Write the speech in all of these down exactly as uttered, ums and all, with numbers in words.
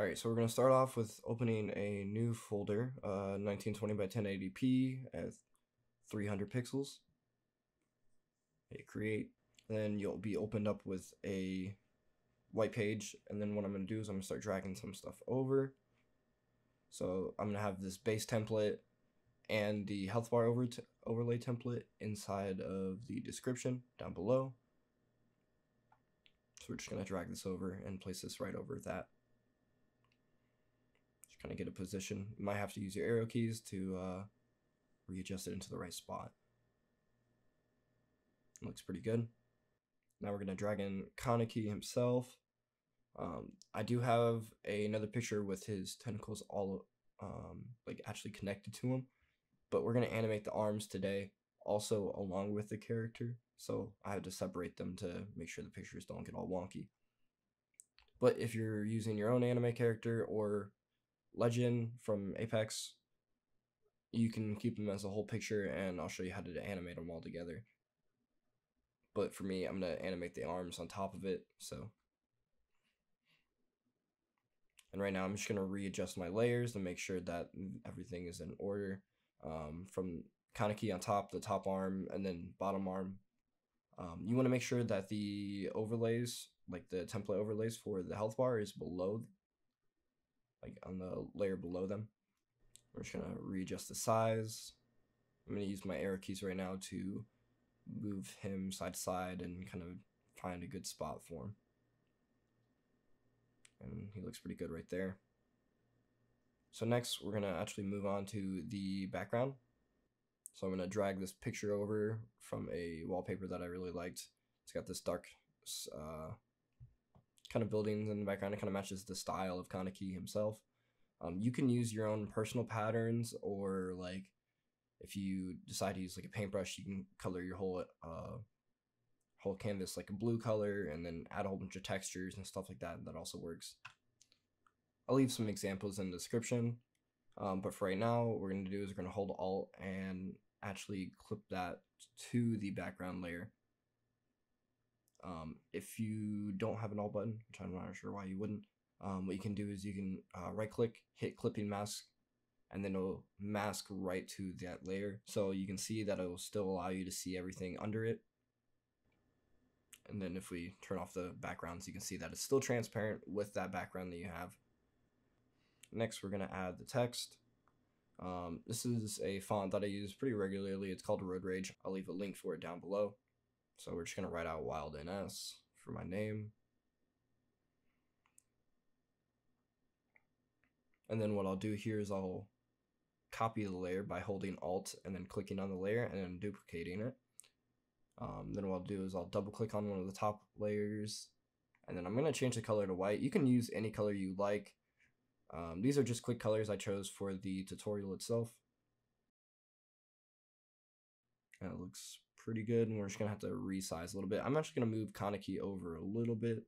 Alright, so we're going to start off with opening a new folder, uh, nineteen twenty by ten eighty p at three hundred pixels. Hit create, and then you'll be opened up with a white page, and then what I'm going to do is I'm going to start dragging some stuff over. So I'm going to have this base template and the health bar over t overlay template inside of the description down below. So we're just going to drag this over and place this right over that. Just kind of get a position. You might have to use your arrow keys to uh, readjust it into the right spot. Looks pretty good. Now we're going to drag in Kaneki himself. Um, I do have a, another picture with his tentacles all um, like actually connected to him, but we're going to animate the arms today also along with the character. So I had to separate them to make sure the pictures don't get all wonky. But if you're using your own anime character or Legend from Apex, you can keep them as a whole picture, and I'll show you how to animate them all together. But for me, I'm going to animate the arms on top of it. So, and right now I'm just going to readjust my layers to make sure that everything is in order. Um, from Kaneki on top, the top arm, and then bottom arm. Um, you want to make sure that the overlays, like the template overlays for the health bar, is below, like on the layer below them. We're just going to readjust the size. I'm going to use my arrow keys right now to move him side to side and kind of find a good spot for him. And he looks pretty good right there. So next we're going to actually move on to the background. So I'm going to drag this picture over from a wallpaper that I really liked. It's got this dark uh, kind of buildings in the background. It kind of matches the style of Kaneki himself. Um, you can use your own personal patterns, or like if you decide to use like a paintbrush, you can color your whole uh, whole canvas like a blue color and then add a whole bunch of textures and stuff like that. And that also works. I'll leave some examples in the description, um, but for right now, what we're going to do is we're going to hold Alt and actually clip that to the background layer. Um, if you don't have an Alt button, which I'm not sure why you wouldn't, um, what you can do is you can uh, right click, hit clipping mask, and then it'll mask right to that layer. So you can see that it'll still allow you to see everything under it. And then if we turn off the backgrounds, you can see that it's still transparent with that background that you have. Next, we're going to add the text. Um, this is a font that I use pretty regularly. It's called Road Rage. I'll leave a link for it down below. So we're just going to write out Wild N S for my name. And then what I'll do here is I'll copy the layer by holding Alt and then clicking on the layer and then duplicating it. Um, then what I'll do is I'll double click on one of the top layers, and then I'm going to change the color to white. You can use any color you like. Um, these are just quick colors I chose for the tutorial itself. And it looks pretty good, and we're just going to have to resize a little bit. I'm actually going to move Kaneki over a little bit.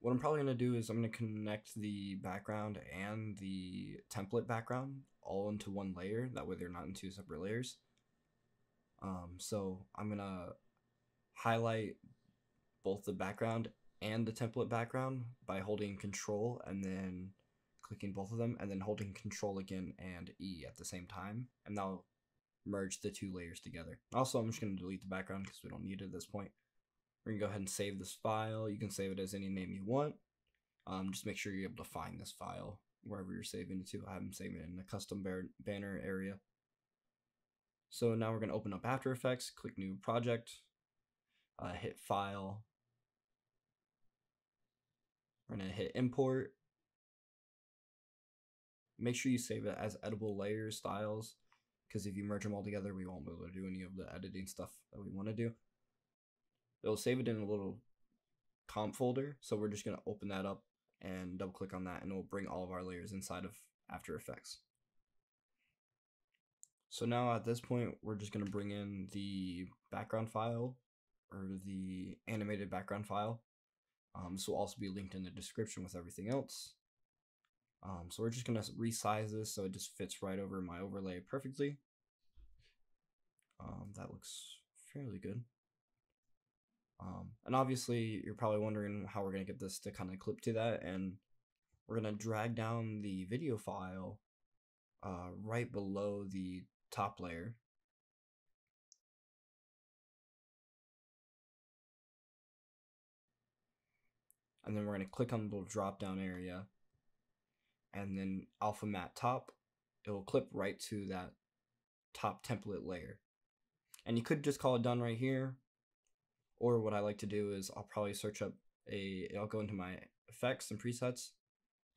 What I'm probably going to do is I'm going to connect the background and the template background all into one layer. That way they're not in two separate layers. Um, so I'm going to highlight both the background and the template background by holding Control and then clicking both of them, and then holding Control again and E at the same time, and that'll merge the two layers together. Also, I'm just going to delete the background because we don't need it at this point. We're going to go ahead and save this file. You can save it as any name you want. Um, just make sure you're able to find this file wherever you're saving it to. I haven't saved it in the custom banner area. So now we're going to open up After Effects, click New Project, uh, hit File. We're going to hit Import. Make sure you save it as editable layer styles, because if you merge them all together, we won't be able to do any of the editing stuff that we want to do. It'll save it in a little comp folder, so we're just going to open that up and double click on that, and it'll bring all of our layers inside of After Effects. So now at this point, we're just going to bring in the background file, or the animated background file. Um, this will also be linked in the description with everything else. Um, so we're just going to resize this so it just fits right over my overlay perfectly. Um, that looks fairly good. Um, and obviously, you're probably wondering how we're going to get this to kind of clip to that, and we're going to drag down the video file uh, right below the top layer. And then we're going to click on the little drop down area, and then alpha matte top, it will clip right to that top template layer. And you could just call it done right here. Or what I like to do is I'll probably search up a, I'll go into my effects and presets,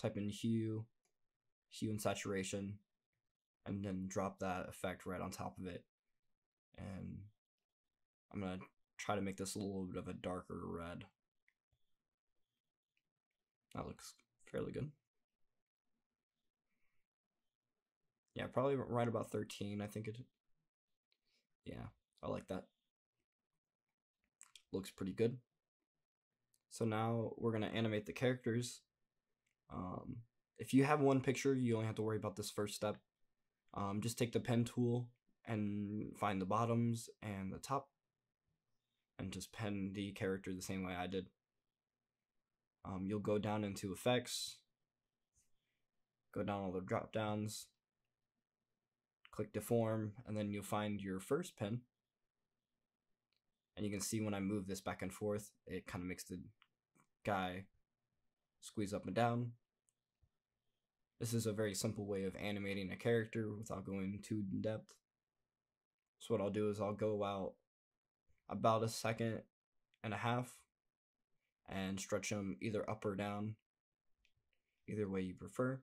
type in hue, hue and saturation, and then drop that effect right on top of it. And I'm going to try to make this a little bit of a darker red. That looks fairly good. Yeah, probably right about thirteen, I think it. Yeah, I like that. Looks pretty good. So now we're going to animate the characters. Um, if you have one picture, you only have to worry about this first step. Um, just take the pen tool and find the bottoms and the top, and just pen the character the same way I did. Um, you'll go down into effects, go down all the drop downs, click deform, and then you'll find your first pen. And you can see when I move this back and forth, it kind of makes the guy squeeze up and down. This is a very simple way of animating a character without going too in depth. So what I'll do is I'll go out about a second and a half and stretch them either up or down, either way you prefer.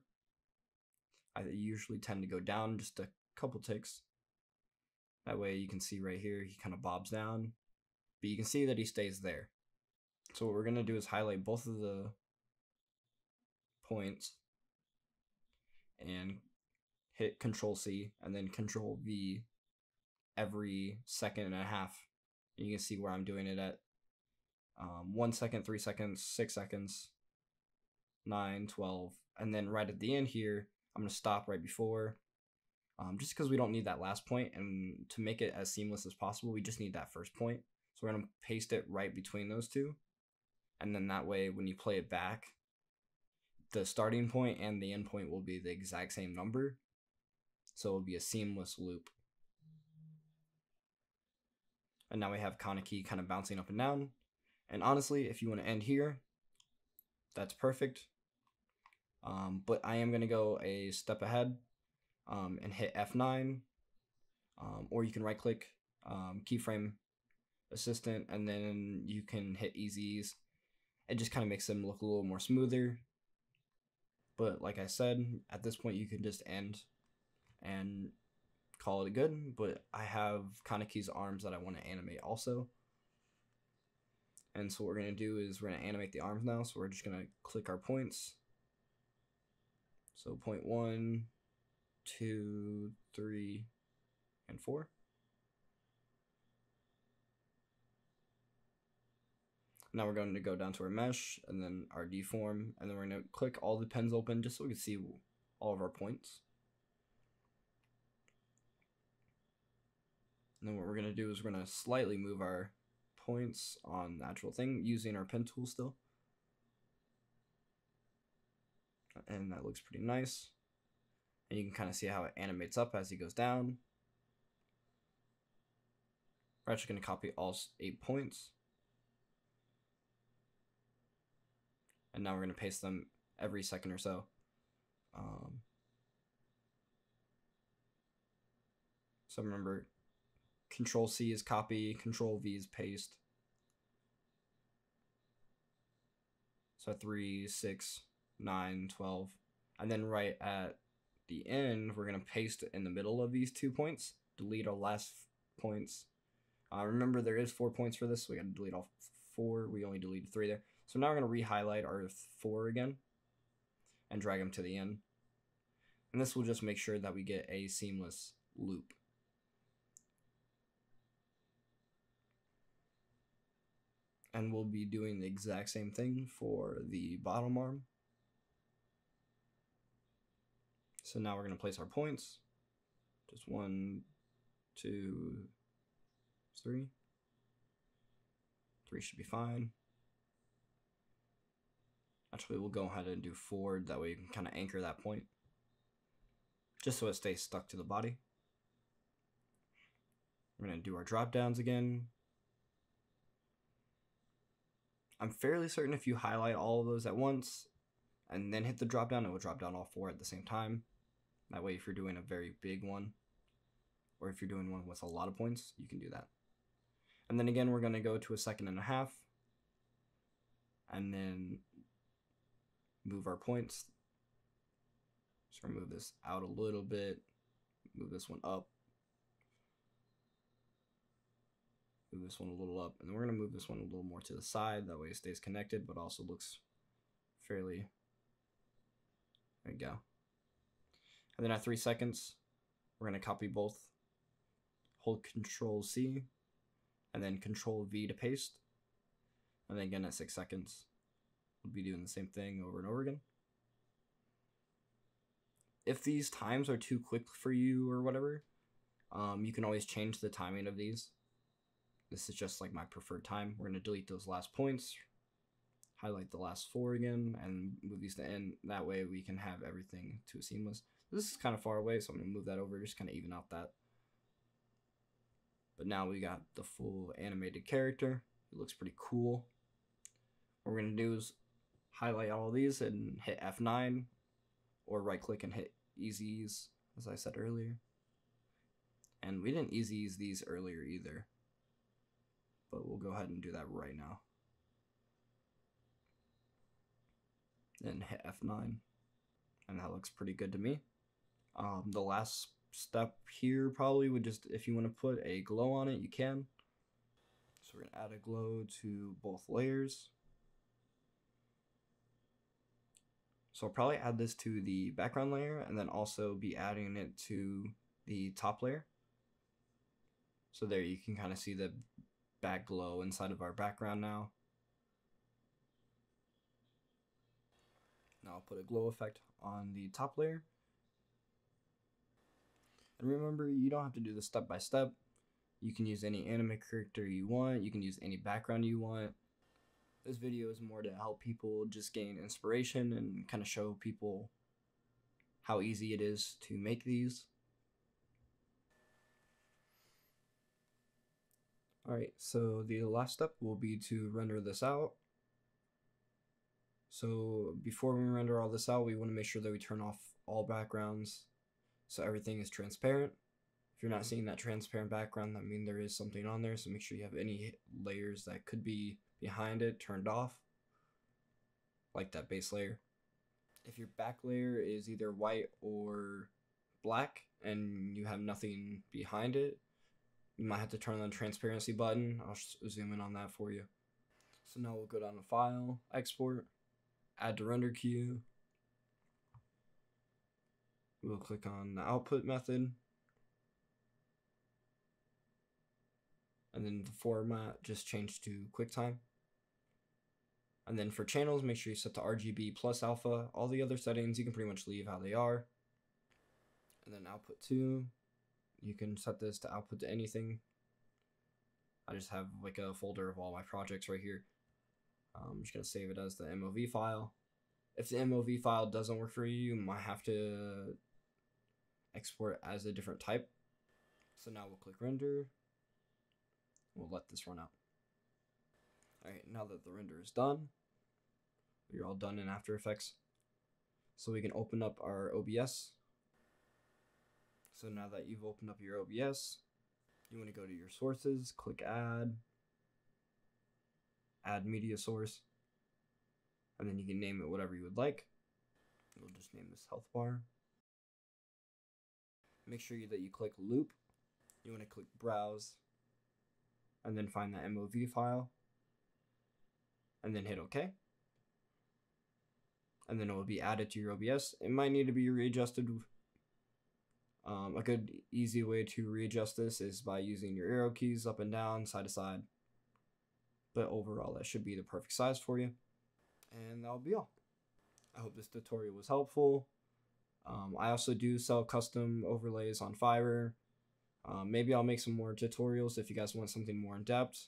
I usually tend to go down just a couple ticks. That way you can see right here, he kind of bobs down, but you can see that he stays there. So what we're going to do is highlight both of the points and hit control C and then control V every second and a half. And you can see where I'm doing it at. Um, one second, three seconds, six seconds, nine, twelve, and then right at the end here, I'm going to stop right before, um, just because we don't need that last point, and to make it as seamless as possible, we just need that first point. So we're going to paste it right between those two, and then that way when you play it back, the starting point and the end point will be the exact same number, so it'll be a seamless loop. And now we have Kaneki kind of bouncing up and down. And honestly, if you want to end here, that's perfect. Um, but I am going to go a step ahead um, and hit F nine. Um, or you can right click um, keyframe assistant, and then you can hit easy ease. It just kind of makes them look a little more smoother. But like I said, at this point you can just end and call it good. But I have Kaneki's arms that I want to animate also. And so what we're going to do is we're going to animate the arms now. So we're just going to click our points. So point one, two, three, and four. Now we're going to go down to our mesh and then our deform. And then we're going to click all the pens open just so we can see all of our points. And then what we're going to do is we're going to slightly move our points on the actual thing using our pen tool still, and that looks pretty nice. And you can kind of see how it animates up as he goes down. We're actually going to copy all eight points, and now we're going to paste them every second or so. Um, so remember, control C is copy, control V is paste. So three, six, nine, twelve. And then right at the end, we're going to paste in the middle of these two points, delete our last points. Uh, remember, there is four points for this, so we got to delete all four. We only deleted three there. So now we're going to re-highlight our four again and drag them to the end. And this will just make sure that we get a seamless loop. And we'll be doing the exact same thing for the bottom arm. So now we're going to place our points. Just one, two, three. Three should be fine. Actually, we'll go ahead and do forward. That way you can kind of anchor that point. Just so it stays stuck to the body. We're going to do our drop downs again. I'm fairly certain if you highlight all of those at once and then hit the drop down, it will drop down all four at the same time. That way, if you're doing a very big one, or if you're doing one with a lot of points, you can do that. And then again, we're going to go to a second and a half and then move our points. So we'll move this out a little bit, move this one up, move this one a little up, and then we're going to move this one a little more to the side. That way it stays connected, but also looks fairly, there you go. And then at three seconds, we're going to copy both, hold Control C, and then Control V to paste. And then again at six seconds, we'll be doing the same thing over and over again. If these times are too quick for you or whatever, um, you can always change the timing of these. This is just like my preferred time. We're going to delete those last points, highlight the last four again, and move these to end. That way we can have everything to seamless. This is kind of far away, so I'm going to move that over, just kind of even out that. But now we got the full animated character. It looks pretty cool. What we're going to do is highlight all of these and hit F nine, or right click and hit easy ease, as I said earlier. And we didn't easy ease these earlier either, but we'll go ahead and do that right now. Then hit F nine, and that looks pretty good to me. Um, the last step here probably would just, if you want to put a glow on it, you can. So we're gonna add a glow to both layers. So I'll probably add this to the background layer and then also be adding it to the top layer. So there you can kind of see the back glow inside of our background now. Now I'll put a glow effect on the top layer. And remember, you don't have to do this step by step. You can use any anime character you want. You can use any background you want. This video is more to help people just gain inspiration and kind of show people how easy it is to make these. Alright, so the last step will be to render this out. So before we render all this out, we want to make sure that we turn off all backgrounds so everything is transparent. If you're not seeing that transparent background, that means there is something on there, so make sure you have any layers that could be behind it turned off, like that base layer. If your back layer is either white or black and you have nothing behind it, you might have to turn on the transparency button. I'll just zoom in on that for you. So now we'll go down to File, Export, Add to Render Queue. We'll click on the output method. And then the format just changed to QuickTime. And then for channels, make sure you set to R G B plus alpha. All the other settings, you can pretty much leave how they are. And then output two, you can set this to output to anything. I just have like a folder of all my projects right here. I'm just gonna save it as the M O V file. If the M O V file doesn't work for you, you might have to export as a different type. So now we'll click render. We'll let this run out. Alright, now that the render is done, we're all done in After Effects. So we can open up our O B S. So now that you've opened up your O B S, you want to go to your sources, click Add, Add Media Source, and then you can name it whatever you would like. We'll just name this Health Bar. Make sure that you click Loop. You want to click Browse, and then find that M O V file, and then hit OK. And then it will be added to your O B S. It might need to be readjusted. Um, a good easy way to readjust this is by using your arrow keys up and down, side to side. But overall, that should be the perfect size for you. And that'll be all. I hope this tutorial was helpful. Um, I also do sell custom overlays on Fiverr. Um, maybe I'll make some more tutorials if you guys want something more in depth.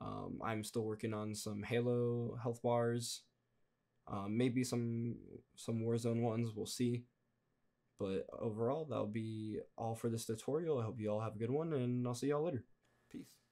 Um, I'm still working on some Halo health bars. Um, maybe some some Warzone ones, we'll see. But overall, that'll be all for this tutorial. I hope you all have a good one, and I'll see y'all later. Peace.